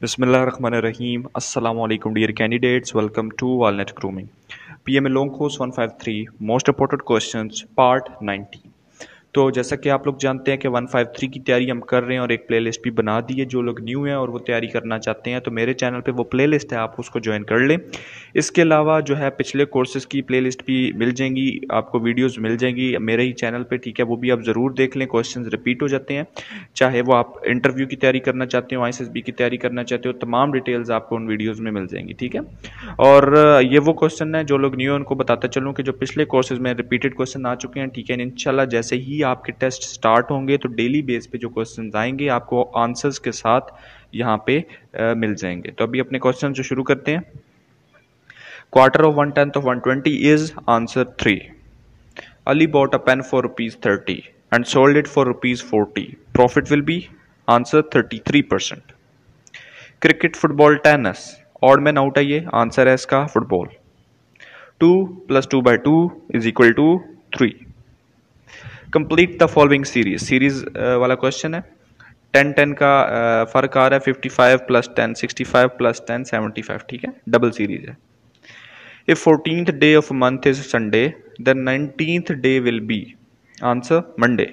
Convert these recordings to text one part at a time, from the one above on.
Bismillahirrahmanirrahim. Assalamu alaikum dear candidates. Welcome to Walnut Grooming. PMA long course 153 Most Important Questions Part 19. तो जैसा कि आप लोग जानते हैं कि 153 की तैयारी हम कर रहे हैं और एक प्लेलिस्ट भी बना दी है जो लोग न्यू हैं और वो तैयारी करना चाहते हैं तो मेरे चैनल पे वो प्लेलिस्ट है, आप उसको ज्वाइन कर लें। इसके अलावा जो है पिछले कोर्सेज की प्लेलिस्ट भी मिल जाएंगी, आपको वीडियोस मिल जाएंगी मेरे ही चैनल पे, ठीक है, वो भी आप ज़रूर देख लें। क्वेश्चन रिपीट हो जाते हैं, चाहे वो आप इंटरव्यू की तैयारी करना चाहते हो, ISSB की तैयारी करना चाहते हो, तमाम डिटेल्स आपको उन वीडियोज़ में मिल जाएंगी, ठीक है। और ये वो क्वेश्चन है जो लोग न्यू हैं उनको बताता चलूँ कि जो पिछले कोर्सेज में रिपीटेड क्वेश्चन आ चुके हैं, ठीक है। इंशाल्लाह जैसे ही आपके टेस्ट स्टार्ट होंगे तो डेली बेस पे जो क्वेश्चंस आएंगे आपको आंसर्स के साथ यहां पे मिल जाएंगे। तो अभी अपने क्वेश्चन से शुरू करते हैं। Quarter of 1/10 of 120 is answer 3। Ali bought a pen for ₹30 and sold it for ₹40। Profit will be answer 33%। Cricket, football, tennis, odd man out है, ये आंसर है इसका football. 2 + 2/2 = 3। Complete the following series वाला क्वेश्चन है। 10-10 का फ़र्क आ रहा है, 55 + 10, 65 + 10, 75, ठीक है, डबल सीरीज है। If 14th day of month is Sunday then 19th day will be answer Monday.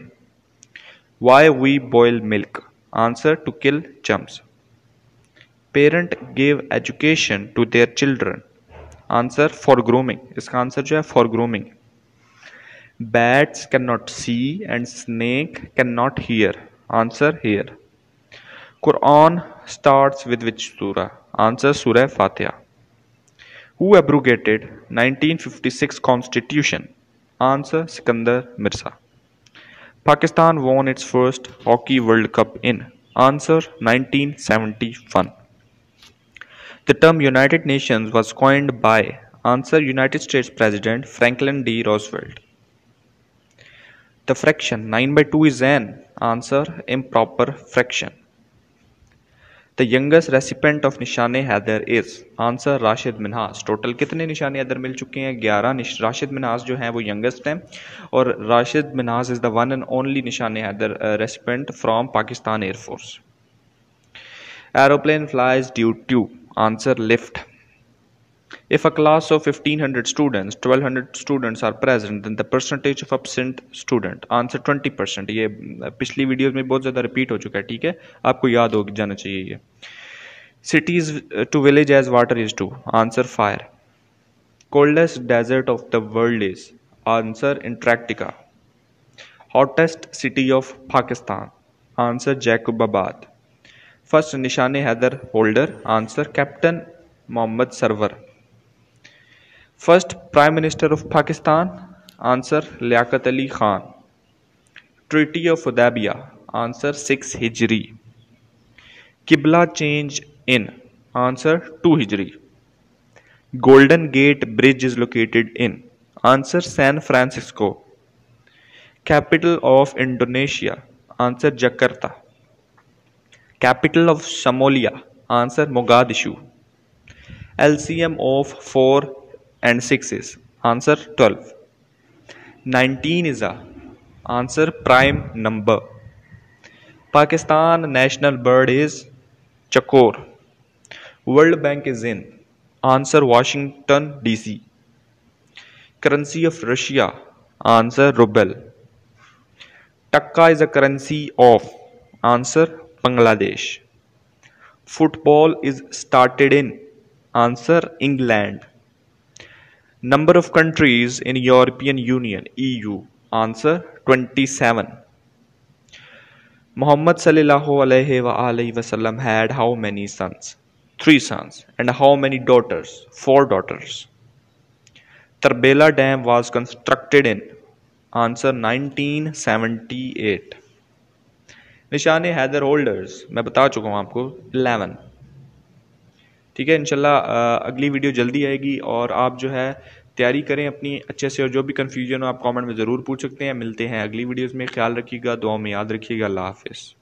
Why we boil milk, answer to kill germs. Parent give education to their children, answer for grooming, इसका answer जो है for grooming. Bats cannot see and snake cannot hear, answer here. Quran starts with which surah, answer Surah Fatiha. Who abrogated 1956 Constitution, answer Sikandar Mirza. Pakistan won its first Hockey World Cup in, answer 1971. The term United Nations was coined by, answer United States President Franklin D. Roosevelt. The fraction 9/2 is an, answer improper fraction. The youngest recipient of Nishan-e-Haider is, answer Rashid Minhas. Total कितने Nishan-e-Haider मिल चुके हैं? 11। राशिद मिन्हास जो हैं वो youngest हैं और Rashid Minhas is the one and only Nishan-e-Haider recipient from Pakistan Air Force. Aeroplane flies due to, answer lift. If a class of 1500 students, 1200 students are present, then the percentage of absent student, answer 20%. ये पिछली videos में बहुत ज़्यादा repeat हो चुका है, ठीक है, आपको याद हो जाना चाहिए ये। Cities to village as water is to, answer fire. Coldest desert of the world is, answer Antarctica. Hottest city of Pakistan, answer Jacobabad. First Nishan-e-Haider holder, answer Captain Muhammad Sarwar. First Prime Minister of Pakistan, answer Liaquat Ali Khan. Treaty of Hudaybiyah, answer 6 Hijri. Qibla change in, answer 2 Hijri. Golden Gate Bridge is located in, answer San Francisco. Capital of Indonesia, answer Jakarta. Capital of Somalia, answer Mogadishu. LCM of 4 and 6 is, answer 12. 19 is a, answer prime number. Pakistan national bird is Chakor. World Bank is in, answer Washington DC. Currency of Russia, answer ruble. Taka is a currency of, answer Bangladesh. Football is started in, answer England. Number of countries in European Union, EU, answer 27. Muhammad sallallahu alaihi wasallam had how many sons? 3 sons. And how many daughters? 4 daughters. Tarbela Dam was constructed in, answer 1978. Nishan-e-Haider holders, मैं बता चुका हूँ आपको 11, ठीक है। इंशाल्लाह अगली video जल्दी आएगी और आप जो है तैयारी करें अपनी अच्छे से और जो भी कन्फ्यूजन हो आप कमेंट में ज़रूर पूछ सकते हैं। मिलते हैं अगली वीडियोस में, ख्याल रखिएगा, दुआ में याद रखिएगा, अल्लाह हाफिज़।